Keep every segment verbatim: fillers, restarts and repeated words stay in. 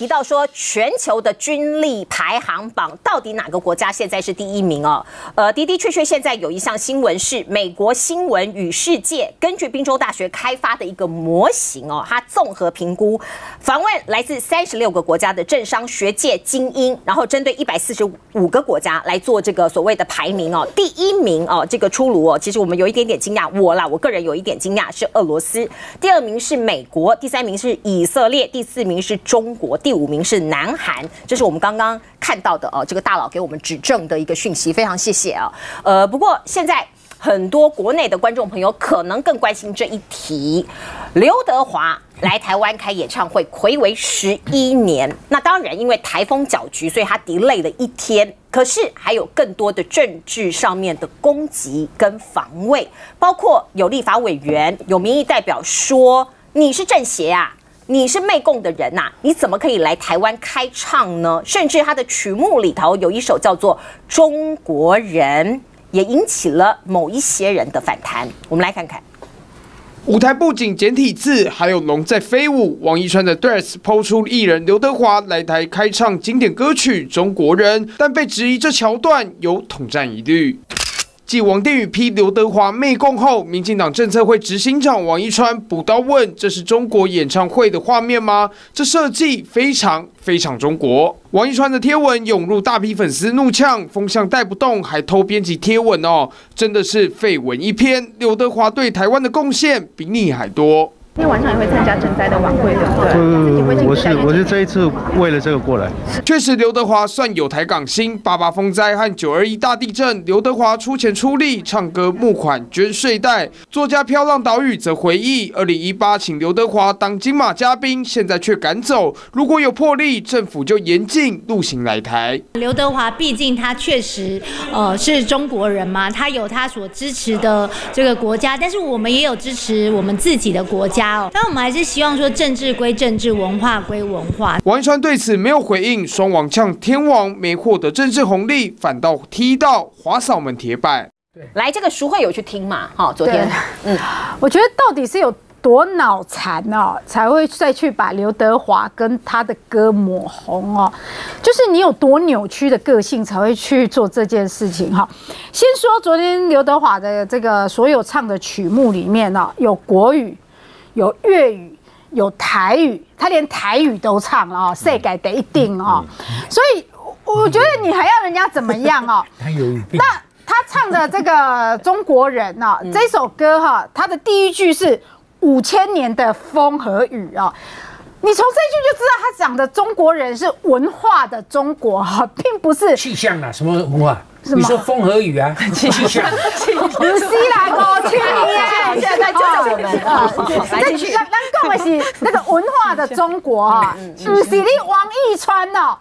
提到说，全球的军力排行榜到底哪个国家现在是第一名哦？呃，的的确确，现在有一项新闻是美国新闻与世界根据宾州大学开发的一个模型哦，它综合评估访问来自三十六个国家的政商学界精英，然后针对一百四十五个国家来做这个所谓的排名哦。第一名哦，这个出炉哦，其实我们有一点点惊讶，我啦，我个人有一点惊讶是俄罗斯，第二名是美国，第三名是以色列，第四名是中国，第五名是南韩，这是我们刚刚看到的哦，这个大佬给我们指正的一个讯息，非常谢谢啊。呃，不过现在很多国内的观众朋友可能更关心这一题，刘德华来台湾开演唱会，睽违十一年。那当然，因为台风搅局，所以他 delay 了一天。可是还有更多的政治上面的攻击跟防卫，包括有立法委员、有民意代表说：“你是政协啊。”你是媚共的人呐、啊，你怎么可以来台湾开唱呢？甚至他的曲目里头有一首叫做《中国人》，也引起了某一些人的反弹。我们来看看，舞台布景、简体字，还有龙在飞舞。王一川的 Threads 抛出艺人刘德华来台开唱经典歌曲《中国人》，但被质疑这桥段有统战疑虑。继王定宇批刘德华媚共后，民进党政策会执行长王一川补刀问：“这是中国演唱会的画面吗？这设计非常非常中国。”王一川的贴文涌入大批粉丝怒呛，风向带不动，还偷编辑贴文哦，真的是绯闻一篇。刘德华对台湾的贡献比你还多。今天晚上也会参加赈灾的晚会，对不对？嗯，我是我是这一次为了这个过来。确实，刘德华算有台港星，八八风灾和九二一大地震，刘德华出钱出力，唱歌募款捐睡袋。作家飘浪岛屿则回忆，二零一八请刘德华当金马嘉宾，现在却赶走。如果有魄力，政府就严禁陆行来台。刘德华毕竟他确实呃是中国人嘛，他有他所支持的这个国家，但是我们也有支持我们自己的国家。但我们还是希望说，政治归政治，文化归文化。王一川对此没有回应，双王呛天王没获得政治红利，反倒踢到华嫂们铁板。来，这个淑慧有去听嘛？好、哦，昨天，嗯，我觉得到底是有多脑残哦，才会再去把刘德华跟他的歌抹红哦，就是你有多扭曲的个性才会去做这件事情哈、哦。先说昨天刘德华的这个所有唱的曲目里面呢、哦，有国语。有粤语，有台语，他连台语都唱了哦，世界第一定哦，所以我觉得你还要人家怎么样哦？那他唱的这个中国人呢、哦，这首歌哈、哦，他的第一句是五千年的风和雨哦。你从这句就知道他讲的中国人是文化的中国哈、哦，并不是气象啊，什么文化？你说风和雨啊，气象，不是啦，五千年，现在就是我们啊，这是咱讲的是那个文化的中国啊，不是你王一川哦，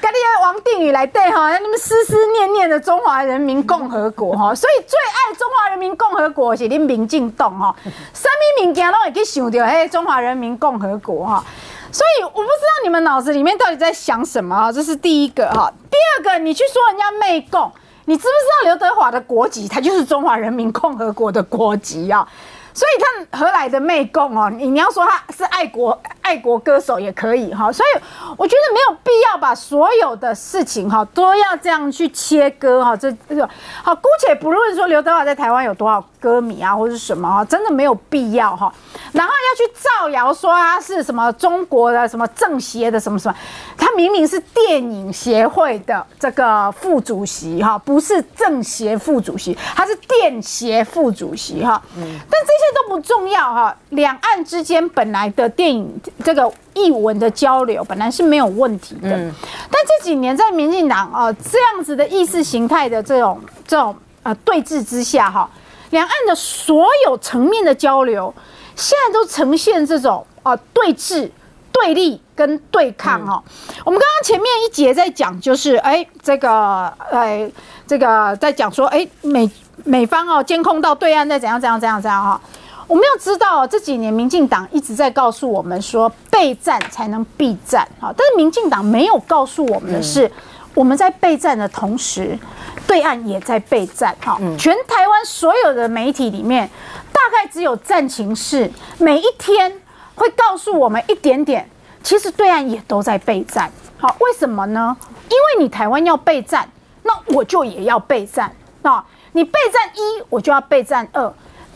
跟你王定宇来对哈，你们思思念念的中华人民共和国哈，所以最爱中华人民共和国是恁民进党哈，什么物件拢会去想到嘿中华人民共和国哈。所以我不知道你们脑子里面到底在想什么啊，这是第一个哈。第二个，你去说人家媚共，你知不知道刘德华的国籍，他就是中华人民共和国的国籍啊？所以他何来的媚共哦？你你要说他是爱国爱国歌手也可以哈。所以我觉得没有必要把所有的事情哈都要这样去切割哈。这这个好，姑且不论说刘德华在台湾有多少歌迷啊，或是什么哈，真的没有必要哈。然后要去造谣说他是什么中国的什么政协的什么什么，他明明是电影协会的这个副主席哈，不是政协副主席，他是电协副主席哈。嗯，但这些。这都不重要哈，两岸之间本来的电影这个艺文的交流本来是没有问题的，嗯、但这几年在民进党啊这样子的意识形态的这种这种呃对峙之下哈，两岸的所有层面的交流现在都呈现这种啊对峙、对立跟对抗哈。嗯、我们刚刚前面一节在讲，就是哎这个哎这个在讲说哎美。美方哦，监控到对岸在怎样怎样怎样怎样哈，我们要知道、哦、这几年民进党一直在告诉我们说备战才能避战哈，但是民进党没有告诉我们的是，我们在备战的同时，对岸也在备战哈。全台湾所有的媒体里面，大概只有战情室每一天会告诉我们一点点其实对岸也都在备战。好，为什么呢？因为你台湾要备战，那我就也要备战。那你备战一，我就要备战二，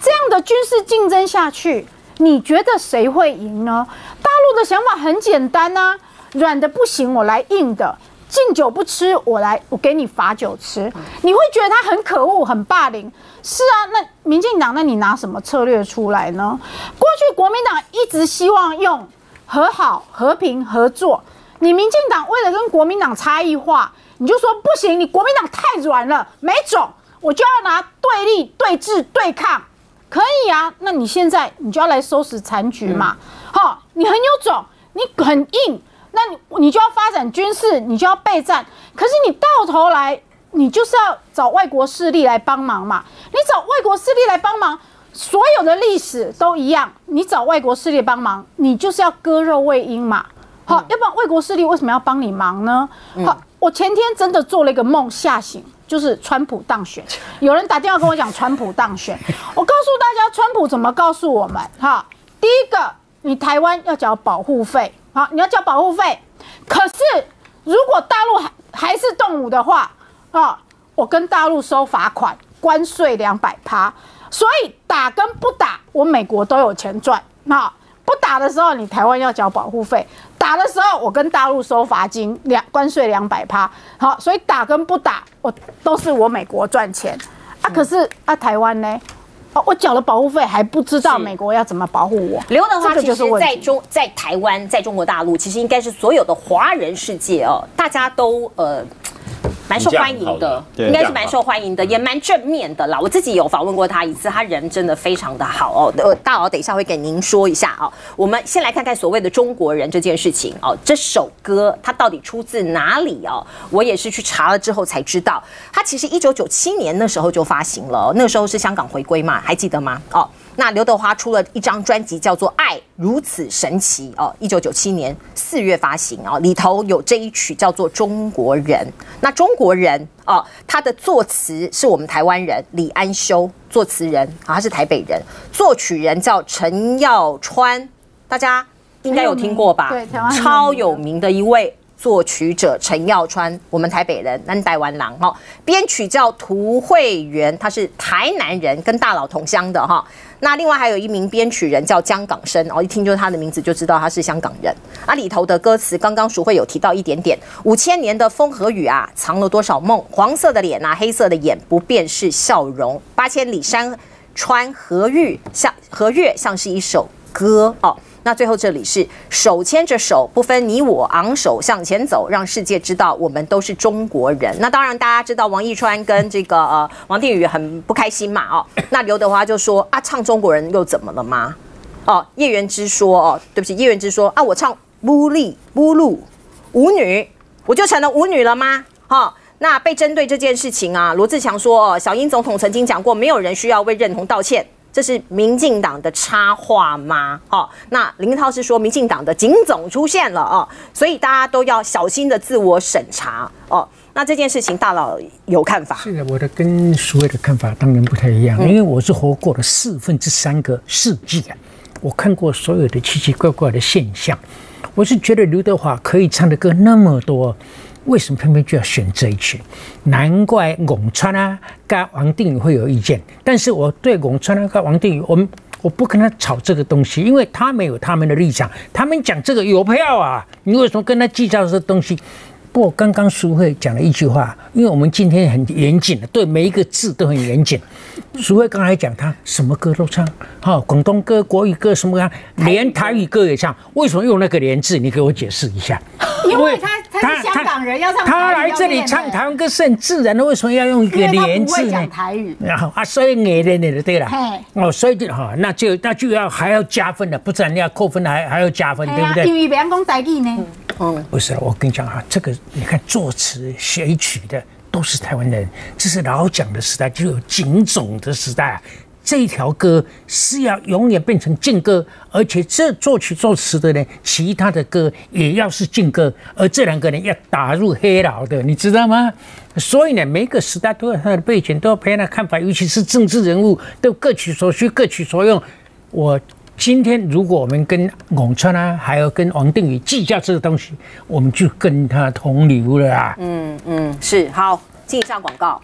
这样的军事竞争下去，你觉得谁会赢呢？大陆的想法很简单啊，软的不行，我来硬的。 敬酒不吃，我来，我给你罚酒吃，你会觉得他很可恶、很霸凌。是啊，那民进党，那你拿什么策略出来呢？过去国民党一直希望用和好、和平、合作，你民进党为了跟国民党差异化，你就说不行，你国民党太软了，没种，我就要拿对立、对峙、对抗，可以啊？那你现在你就要来收拾残局嘛？好，你很有种，你很硬。 那你你就要发展军事，你就要备战。可是你到头来，你就是要找外国势力来帮忙嘛。你找外国势力来帮忙，所有的历史都一样。你找外国势力帮忙，你就是要割肉喂鹰嘛。好，要不然外国势力为什么要帮你忙呢？好，我前天真的做了一个梦，吓醒就是川普当选。有人打电话跟我讲川普当选，我告诉大家川普怎么告诉我们哈。第一个，你台湾要缴保护费。 好，你要交保护费，可是如果大陆还还是动武的话，啊，我跟大陆收罚款、关税两百趴，所以打跟不打，我美国都有钱赚。那不打的时候，你台湾要交保护费；打的时候，我跟大陆收罚金、两关税两百趴。好，所以打跟不打，我都是我美国赚钱啊。可是啊，台湾呢？ 哦，我缴了保护费，还不知道美国要怎么保护我。刘德华其实在中在台湾，在中国大陆，其实应该是所有的华人世界哦，大家都呃蛮受欢迎的，应该是蛮受欢迎的，也蛮正面的啦。我自己有访问过他一次，他人真的非常的好哦。呃，大佬等一下会给您说一下哦。我们先来看看所谓的中国人这件事情哦，这首歌它到底出自哪里哦？我也是去查了之后才知道，它其实一九九七年那时候就发行了，那时候是香港回归嘛。 还记得吗？哦，那刘德华出了一张专辑，叫做《爱如此神奇》哦，一九九七年四月发行哦，里头有这一曲叫做《中国人》。那中国人哦，他的作词是我们台湾人李安修，作词人啊、哦，他是台北人，作曲人叫陈耀川，大家应该有听过吧？对，超有名的一位。 作曲者陈耀川，我们台北人，南台湾郎哈。编曲叫涂惠源，他是台南人，跟大佬同乡的哈、哦。那另外还有一名编曲人叫江港生，哦，一听就是他的名字就知道他是香港人。啊，里头的歌词刚刚淑慧有提到一点点，五千年的风和雨啊，藏了多少梦？黄色的脸啊，黑色的眼，不便是笑容。八千里山川河域，像河月，像是一首歌哦。 那最后这里是手牵着手，不分你我，昂首向前走，让世界知道我们都是中国人。那当然大家知道王一川跟这个呃王定宇很不开心嘛哦。那刘德华就说啊，唱中国人又怎么了吗？哦，叶元之说哦，对不起，叶元之说啊，我唱乌力乌路舞女，我就成了舞女了吗？哈、哦。 那被针对这件事情啊，罗志强说哦，小英总统曾经讲过，没有人需要为认同道歉。 这是民进党的插话吗？哦，那林涛是说民进党的警总出现了哦，所以大家都要小心的自我审查哦。那这件事情大佬有看法？是的，我的跟所有的看法当然不太一样，嗯、因为我是活过了四分之三个世纪的，我看过所有的奇奇怪怪的现象。我是觉得刘德华可以唱的歌那么多，为什么偏偏就要选这一曲？难怪龚川啊。 跟王定宇会有意见，但是我对龚川啊跟王定宇，我们我不跟他吵这个东西，因为他们有他们的立场，他们讲这个有票啊，你为什么跟他计较这东西？不过刚刚淑慧讲了一句话，因为我们今天很严谨的，对每一个字都很严谨。淑慧刚才讲他什么歌都唱，好、哦，广东歌、国语歌什么歌，连台语歌也唱，为什么用那个“连”字？你给我解释一下。 因为他他是香港人，要唱他来这里唱台湾歌是很自然的，为什么要用一个连字呢？讲台语，然后啊，所以你的你的对了，哦，所以就哈，那就那就要还要加分了，不然要扣分还还要加分，对不对？因为别人讲台语呢，嗯，不是，我跟你讲啊，这个你看作词写曲的都是台湾人，这是老蒋的时代，就有警总的时代啊。 这条歌是要永远变成禁歌，而且这作曲作词的人，其他的歌也要是禁歌，而这两个人要打入黑牢的，你知道吗？所以呢，每个时代都有他的背景，都有别人的看法，尤其是政治人物，都各取所需，各取所用。我今天如果我们跟龚川啊，还有跟王定宇计较这个东西，我们就跟他同流了啦。嗯嗯，是好，进一下广告。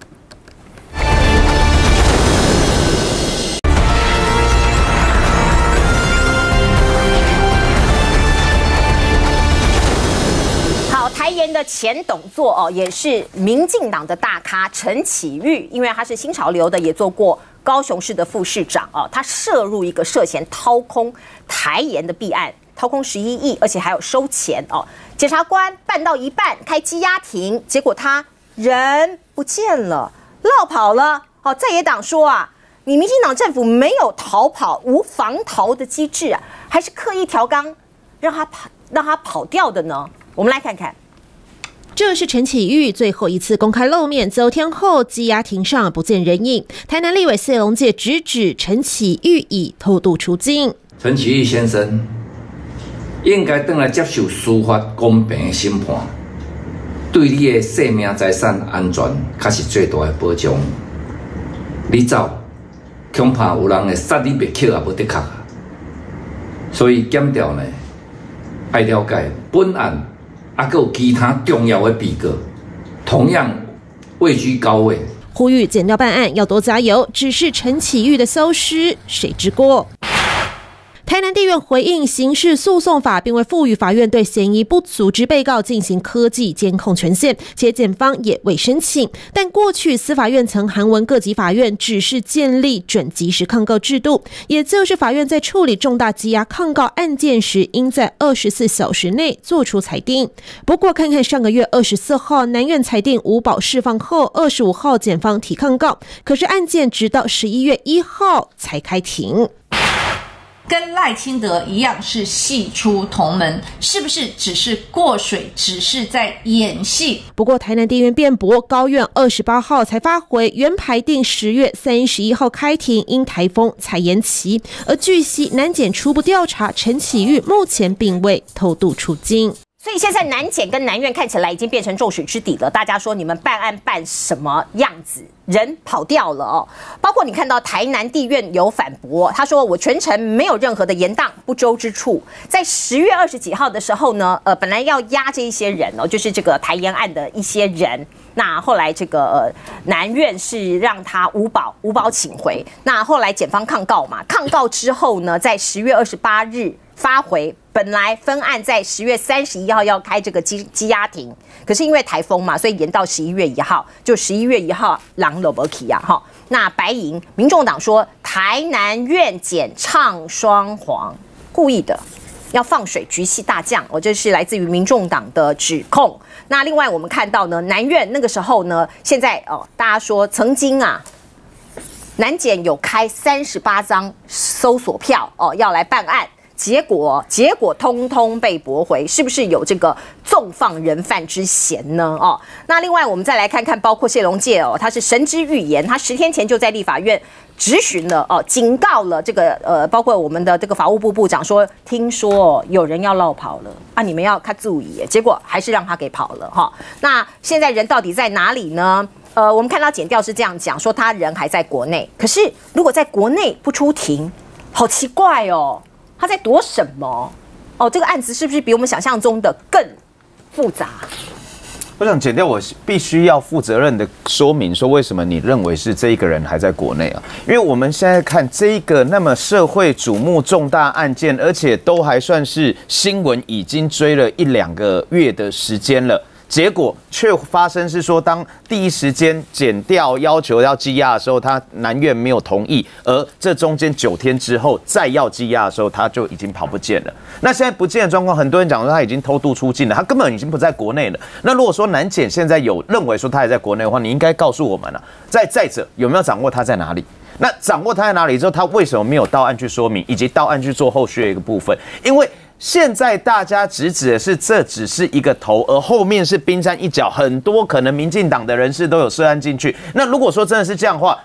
台研的前董座哦，也是民进党的大咖陈启昱，因为他是新潮流的，也做过高雄市的副市长哦。他涉入一个涉嫌掏空台研的弊案，掏空十一亿，而且还有收钱哦。检察官办到一半开羁押庭，结果他人不见了，落跑了哦。在野党说啊，你民进党政府没有逃跑、无防逃的机制啊，还是刻意调纲让他跑、让他跑掉的呢？ 我们来看看，这是陈启昱最后一次公开露面。昨天后，羁押庭上不见人影。台南立委谢龙介直指陈启昱已偷渡出境。陈启昱先生应该等来接受司法公平的审判，对你的性命财产安全，才是最大的保障。你走，恐怕有人会杀你灭口也不得卡。所以检调呢，爱了解本案。 啊，还有其他重要的被告，同样位居高位，呼吁检调办案要多加油。只是陈启昱的消失，谁之过？台南地院回应，刑事诉讼法并未赋予法院对嫌疑不足之被告进行科技监控权限，且检方也未申请。但过去司法院曾函文各级法院，只是建立准及时抗告制度，也就是法院在处理重大羁押抗告案件时，应在二十四小时内做出裁定。不过，看看上个月二十四号南院裁定无保释放后，二十五号检方提抗告，可是案件直到十一月一号才开庭。 跟赖清德一样是戏出同门，是不是只是过水，只是在演戏？不过台南地院辩驳，高院二十八号才发回，原排定十月三十一号开庭，因台风才延期。而据悉，南检初步调查，陈启昱目前并未偷渡出境。 所以现在南检跟南院看起来已经变成众矢之的了。大家说你们办案办什么样子？人跑掉了哦。包括你看到台南地院有反驳，他说我全程没有任何的延宕不周之处。在十月二十几号的时候呢，呃，本来要押这一些人哦，就是这个台研案的一些人。那后来这个、呃、南院是让他无保，无保请回。那后来检方抗告嘛，抗告之后呢，在十月二十八日。 发回本来分案在十月三十一号要开这个羁羁押庭，可是因为台风嘛，所以延到十一月一号。就十一月一号，朗罗伯奇啊哈。那白银民众党说，台南院检唱双簧，故意的要放水局气大将，哦，这是来自于民众党的指控。那另外我们看到呢，南院那个时候呢，现在哦，大家说曾经啊。 南检有开三十八张搜索票哦，要来办案，结果结果通通被驳回，是不是有这个纵放人犯之嫌呢？哦，那另外我们再来看看，包括谢龙介哦，他是神之预言，他十天前就在立法院质询了哦，警告了这个呃，包括我们的这个法务部部长说，听说有人要落跑了啊，你们要看注意，结果还是让他给跑了哈、哦。那现在人到底在哪里呢？ 呃，我们看到检调是这样讲，说他人还在国内，可是如果在国内不出庭，好奇怪哦，他在躲什么？哦，这个案子是不是比我们想象中的更复杂？我想检调，我必须要负责任的说明，说为什么你认为是这一个人还在国内啊？因为我们现在看这个那么社会瞩目重大案件，而且都还算是新闻，已经追了一两个月的时间了。 结果却发生是说，当第一时间检调要求要羁押的时候，他南院没有同意，而这中间九天之后再要羁押的时候，他就已经跑不见了。那现在不见的状况，很多人讲说他已经偷渡出境了，他根本已经不在国内了。那如果说南检现在有认为说他还在国内的话，你应该告诉我们了、啊。再再者，有没有掌握他在哪里？ 那掌握他在哪里之后，他为什么没有到案去说明，以及到案去做后续的一个部分？因为现在大家直指的是这只是一个头，而后面是冰山一角，很多可能民进党的人士都有涉案进去。那如果说真的是这样的话，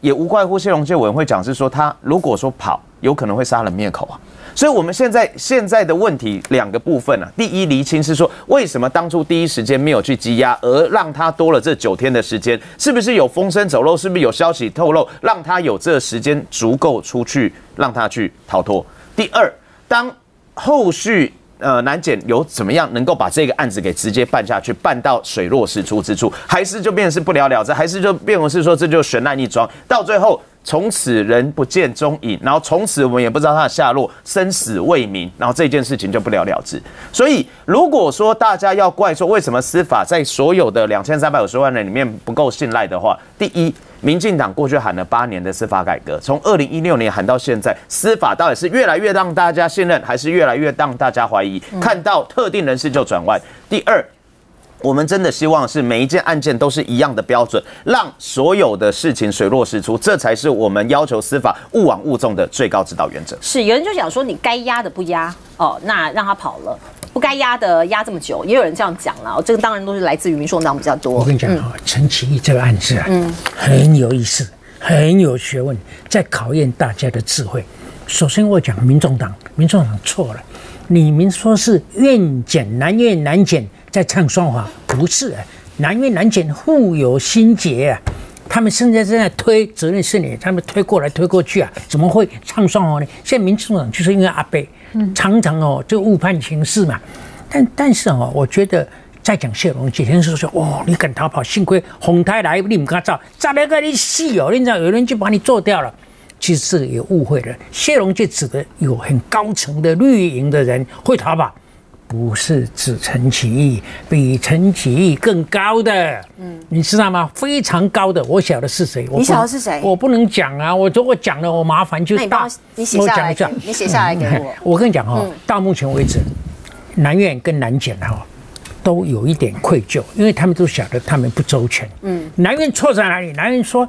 也无怪乎谢龙介委员会讲是说，他如果说跑，有可能会杀人灭口啊。 所以，我们现在现在的问题两个部分啊。第一，厘清是说，为什么当初第一时间没有去羁押，而让他多了这九天的时间？是不是有风声走漏？是不是有消息透露，让他有这时间足够出去，让他去逃脱？第二，当后续呃南检有怎么样能够把这个案子给直接办下去，办到水落石出之处，还是就变成是不了了之，还是就变成是说这就悬案一桩，到最后。 从此人不见踪影，然后从此我们也不知道他的下落，生死未明，然后这件事情就不了了之。所以，如果说大家要怪说为什么司法在所有的两千三百五十万人里面不够信赖的话，第一，民进党过去喊了八年的司法改革，从二零一六年喊到现在，司法到底是越来越让大家信任，还是越来越让大家怀疑？看到特定人士就转弯。第二。 我们真的希望是每一件案件都是一样的标准，让所有的事情水落石出，这才是我们要求司法勿往勿纵的最高指导原则。是，有人就想说，你该压的不压哦，那让他跑了；不该压的压这么久，也有人这样讲了。这个当然都是来自于民众党比较多。我跟你讲啊，陈其义这个案子啊，嗯，很有意思，很有学问，在考验大家的智慧。首先我讲民众党，民众党错了，你们说是愿检难愿难检。 在唱双簧，不是啊，南越南检互有心结啊，他们现在正在推责任是你，他们推过来推过去啊，怎么会唱双簧呢？现在民进党就是因为阿北常常哦就误判情势嘛，但但是哦，我觉得在讲谢龙杰，人说说哦，你敢逃跑，幸亏洪泰来，你不敢走，再来个你死哦，你知道有人就把你做掉了。 其实这个也误会了，谢龙介指的有很高层的绿营的人会逃跑。 不是指陈其义，比陈其义更高的，嗯，你知道吗？非常高的，我晓得是谁。你晓得是谁？我不能讲啊，我如果讲了，我麻烦就大。你写下来，你写下来给我。我跟你讲哦，到目前为止，南院跟南检哈、哦、都有一点愧疚，因为他们都晓得他们不周全。嗯，南院错在哪里？南院说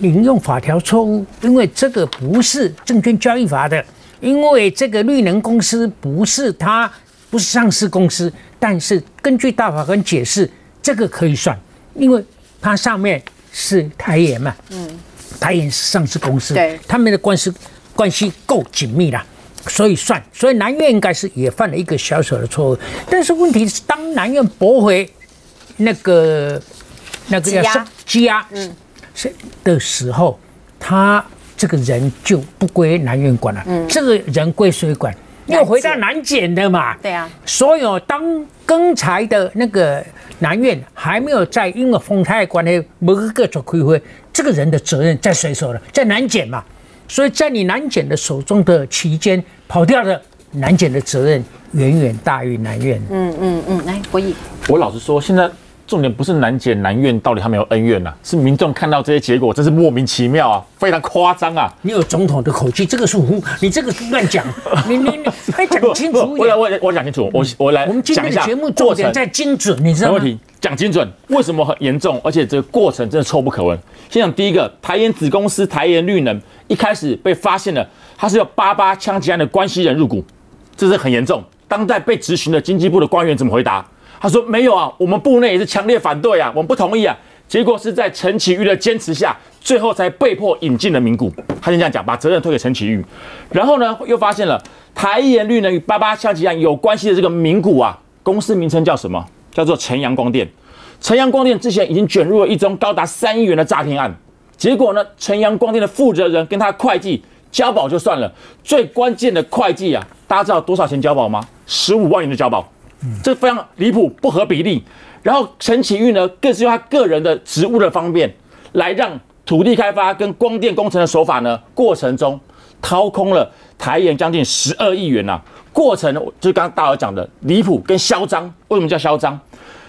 你用法条错误，因为这个不是证券交易法的，因为这个绿能公司不是他。 不是上市公司，但是根据大法官解释，这个可以算，因为它上面是台盐嘛，嗯，台盐是上市公司，对，他们的官司关系够紧密了，所以算。所以南院应该是也犯了一个小小的错误，但是问题是，当南院驳回那个那个叫羁押，嗯，的时候，他这个人就不归南院管了，嗯，这个人归谁管？ 又回到南检的嘛？对啊，所有当刚才的那个南院还没有在，因为丰泰关系某个各种开会，这个人的责任在谁手呢？在南检嘛。所以在你南检的手中的期间，跑掉的南检的责任远远大于南院。嗯嗯嗯，来国义，我老实说，现在重点不是南检南院到底他们有恩怨啊，是民众看到这些结果，真是莫名其妙啊。 非常夸张啊！你有总统的口气，这个是胡，你这个是乱讲，你你你还讲清楚一点。我我我讲清楚，我我来讲一下。我们今天的节目重点在精准，你知道吗？没问题，讲精准。为什么很严重？而且这个过程真的臭不可闻。先讲第一个，台盐子公司台盐绿能一开始被发现了，它是有八八枪击案的关系人入股，这是很严重。当代被质询的经济部的官员怎么回答？他说没有啊，我们部内也是强烈反对啊，我们不同意啊。 结果是在陈其玉的坚持下，最后才被迫引进了名股。他先这样讲，把责任推给陈其玉。然后呢，又发现了台盐绿能与八八枪击案有关系的这个名股啊，公司名称叫什么？叫做晨阳光电。晨阳光电之前已经卷入了一宗高达三亿元的诈骗案。结果呢，晨阳光电的负责人跟他的会计交保就算了，最关键的会计啊，大家知道多少钱交保吗？十五万元的交保，这非常离谱，不合比例。 然后陈其玉呢，更是用他个人的职务的方便，来让土地开发跟光电工程的手法呢，过程中掏空了台盐将近十二亿元呐、啊。过程就是刚刚大佬讲的离谱跟嚣张。为什么叫嚣张？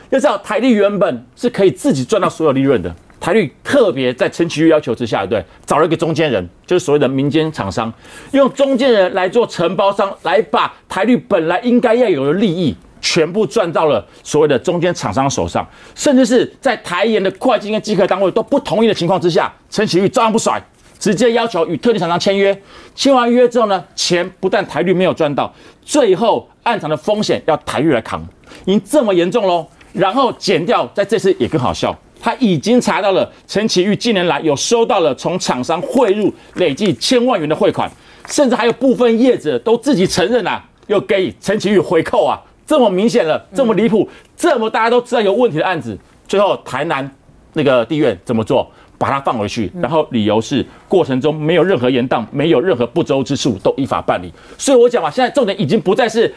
要知道台绿原本是可以自己赚到所有利润的，台绿特别在陈其玉要求之下，对，找了一个中间人，就是所谓的民间厂商，用中间人来做承包商，来把台绿本来应该要有的利益。 全部赚到了所谓的中间厂商手上，甚至是在台盐的会计跟稽核单位都不同意的情况之下，陈其玉照样不甩，直接要求与特定厂商签约。签完约之后呢，钱不但台绿没有赚到，最后案场的风险要台绿来扛，已经这么严重喽。然后减掉，在这次也更好笑，他已经查到了陈其玉近年来有收到了从厂商汇入累计千万元的汇款，甚至还有部分业者都自己承认啊，又给陈其玉回扣啊。 这么明显了，这么离谱，嗯、这么大家都知道有问题的案子，最后台南那个地院怎么做？把它放回去，然后理由是过程中没有任何延宕，没有任何不周之处，都依法办理。所以我讲嘛，现在重点已经不再是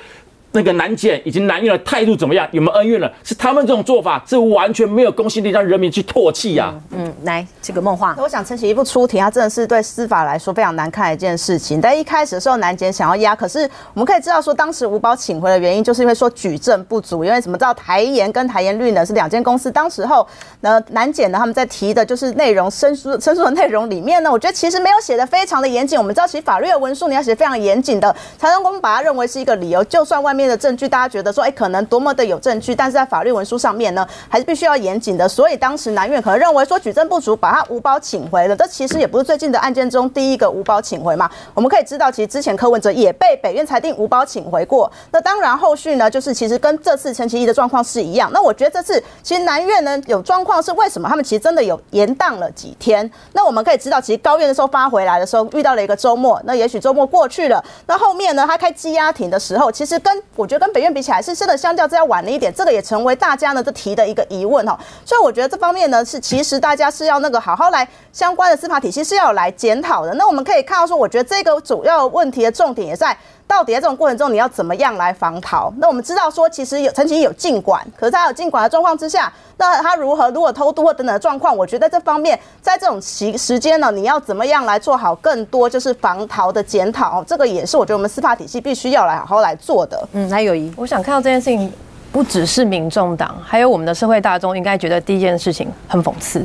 那个南检以及南院的态度怎么样，有没有恩怨了，是他们这种做法是完全没有公信力，让人民去唾弃呀、啊嗯。嗯，来这个梦话，我想陈启一不出庭，他真的是对司法来说非常难看的一件事情。但一开始的时候，南检想要压，可是我们可以知道说，当时吴宝请回的原因，就是因为说举证不足，因为怎么知道台盐跟台盐绿呢是两间公司，当时候呢南检呢他们在提的就是内容申诉申诉的内容里面呢，我觉得其实没有写的非常的严谨。我们知道其实法律的文书你要写非常严谨的，才能我们把它认为是一个理由，就算外面。面的证据，大家觉得说，哎、欸，可能多么的有证据，但是在法律文书上面呢，还是必须要严谨的。所以当时南院可能认为说举证不足，把他无保请回了。这其实也不是最近的案件中第一个无保请回嘛。我们可以知道，其实之前柯文哲也被北院裁定无保请回过。那当然后续呢，就是其实跟这次陈其一的状况是一样。那我觉得这次其实南院呢有状况是为什么？他们其实真的有延宕了几天。那我们可以知道，其实高院的时候发回来的时候遇到了一个周末，那也许周末过去了，那后面呢他开羁押庭的时候，其实跟我觉得跟北院比起来，是真的相较之下晚了一点，这个也成为大家呢这提的一个疑问哈、哦。所以我觉得这方面呢，是其实大家是要那个好好来相关的司法体系是要来检讨的。那我们可以看到说，我觉得这个主要问题的重点也在。到底在这种过程中，你要怎么样来防逃？那我们知道说，其实有陈其一有禁管，可是他有禁管的状况之下，那他如何如果偷渡或等等的状况，我觉得在这方面，在这种期时间呢，你要怎么样来做好更多就是防逃的检讨、哦？这个也是我觉得我们司法体系必须要来好好来做的。嗯，来友宜，我想看到这件事情，不只是民众党，还有我们的社会大众应该觉得第一件事情很讽刺。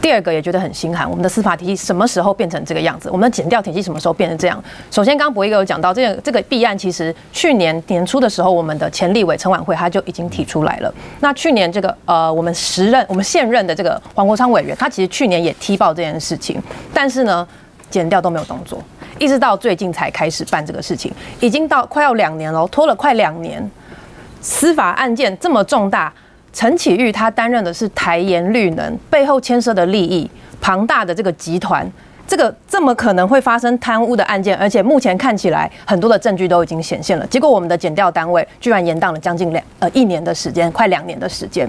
第二个也觉得很心寒，我们的司法体系什么时候变成这个样子？我们的检调体系什么时候变成这样？首先，刚刚博弈哥有讲到这个这个弊案，其实去年年初的时候，我们的前立委陈婉慧他就已经提出来了。那去年这个呃，我们时任我们现任的这个黄国昌委员，他其实去年也踢爆这件事情，但是呢，检调都没有动作，一直到最近才开始办这个事情，已经到快要两年了，拖了快两年。司法案件这么重大。陈启玉他担任的是台盐绿能背后牵涉的利益庞大的这个集团，这个这么可能会发生贪污的案件，而且目前看起来很多的证据都已经显现了，结果我们的检调单位居然延宕了将近两呃一年的时间，快两年的时间。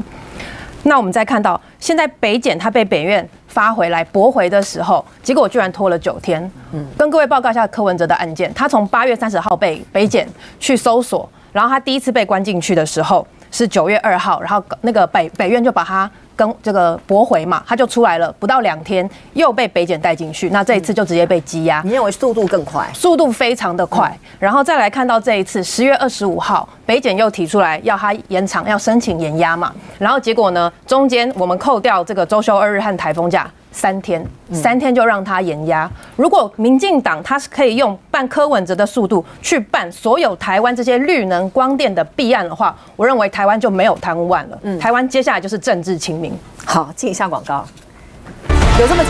那我们再看到现在北检他被北院发回来驳回的时候，结果居然拖了九天。嗯，跟各位报告一下柯文哲的案件，他从八月三十号被北检去搜索，然后他第一次被关进去的时候。是九月二号，然后那个北北院就把他跟这个驳回嘛，他就出来了，不到两天又被北检带进去，那这一次就直接被羁押。你认为速度更快？速度非常的快。嗯、然后再来看到这一次十月二十五号，北检又提出来要他延长，要申请延押嘛，然后结果呢，中间我们扣掉这个周休二日和台风假。三天，三天就让他延押。如果民进党他是可以用办柯文哲的速度去办所有台湾这些绿能光电的弊案的话，我认为台湾就没有贪污案了。嗯，台湾接下来就是政治清明。好，进一下广告。有这么。